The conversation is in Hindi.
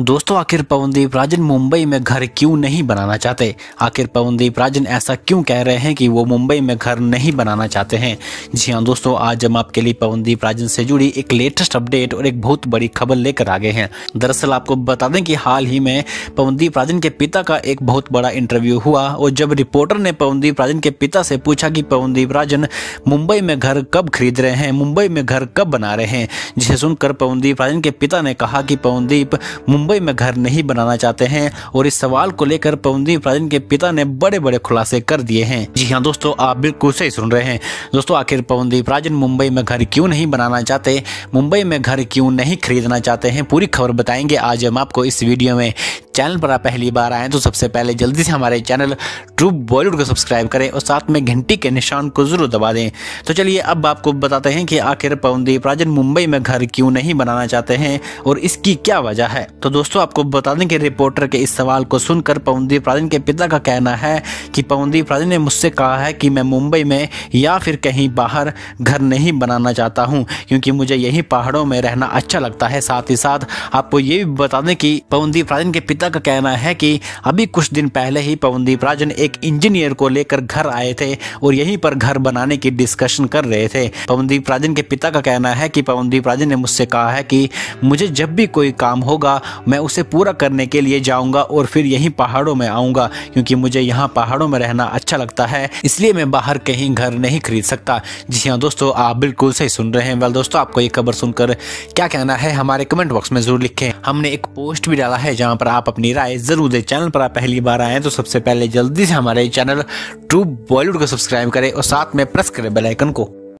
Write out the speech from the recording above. दोस्तों, आखिर पवनदीप राजन मुंबई में घर क्यों नहीं बनाना चाहते? आखिर पवनदीप राजन ऐसा क्यों कह रहे हैं कि वो मुंबई में घर नहीं बनाना चाहते हैं? जी हां दोस्तों, आज हम आपके लिए पवनदीप राजन से जुड़ी एक लेटेस्ट अपडेट और एक बहुत बड़ी खबर लेकर आ गए हैं। दरअसल आपको बता दें कि हाल ही में पवनदीप राजन के पिता का एक बहुत बड़ा इंटरव्यू हुआ और जब रिपोर्टर ने पवनदीप राजन के पिता से पूछा कि पवनदीप राजन मुंबई में घर कब खरीद रहे हैं, मुंबई में घर कब बना रहे हैं, जिसे सुनकर पवनदीप राजन के पिता ने कहा कि पवनदीप मुंबई में घर नहीं बनाना चाहते हैं। और इस सवाल को लेकर पवनदीप राजन के पिता ने बड़े बड़े खुलासे कर दिए हैं। जी हां दोस्तों, आप बिल्कुल सही सुन रहे हैं। दोस्तों, आखिर पवनदीप राजन मुंबई में घर क्यों नहीं बनाना चाहते, मुंबई में घर क्यों नहीं खरीदना चाहते हैं, पूरी खबर बताएंगे आज हम आपको इस वीडियो में। चैनल पर आप पहली बार आए तो सबसे पहले जल्दी से हमारे चैनल ट्रू बॉलीवुड को सब्सक्राइब करें और साथ में घंटी के निशान को जरूर दबा दें। तो चलिए अब आपको बताते हैं कि आखिर पवनदीप राजन मुंबई में घर क्यों नहीं बनाना चाहते हैं और इसकी क्या वजह है। तो दोस्तों, आपको बता दें कि रिपोर्टर के इस सवाल को सुनकर पवनदीप राजन के पिता का कहना है कि पवनदीप राजन ने मुझसे कहा है कि मैं मुंबई में या फिर कहीं बाहर घर नहीं बनाना चाहता हूं, क्योंकि मुझे यही पहाड़ों में रहना अच्छा लगता है। साथ ही साथ आपको ये भी बता दें कि पवनदीप राजन के पिता का कहना है कि अभी कुछ दिन पहले ही पवनदीप राजन एक इंजीनियर को लेकर घर आए थे और यहीं पर घर बनाने की डिस्कशन कर रहे थे। पवनदीप राजन के पिता का कहना है कि पवनदीप राजन ने मुझसे कहा है कि मुझे जब भी कोई काम होगा मैं उसे पूरा करने के लिए जाऊंगा और फिर यहीं पहाड़ों में आऊंगा, क्योंकि मुझे यहाँ पहाड़ों में रहना अच्छा लगता है, इसलिए मैं बाहर कहीं घर नहीं खरीद सकता। जी हाँ दोस्तों, आप बिल्कुल सही सुन रहे हैं। वेल दोस्तों, आपको ये खबर सुनकर क्या कहना है हमारे कमेंट बॉक्स में जरूर लिखें। हमने एक पोस्ट भी डाला है जहाँ पर आप अपनी राय जरूर दें। चैनल पर आप पहली बार आए तो सबसे पहले जल्दी से हमारे चैनल ट्रू बॉलीवुड को सब्सक्राइब करें और साथ में प्रेस करें बेल आइकन को।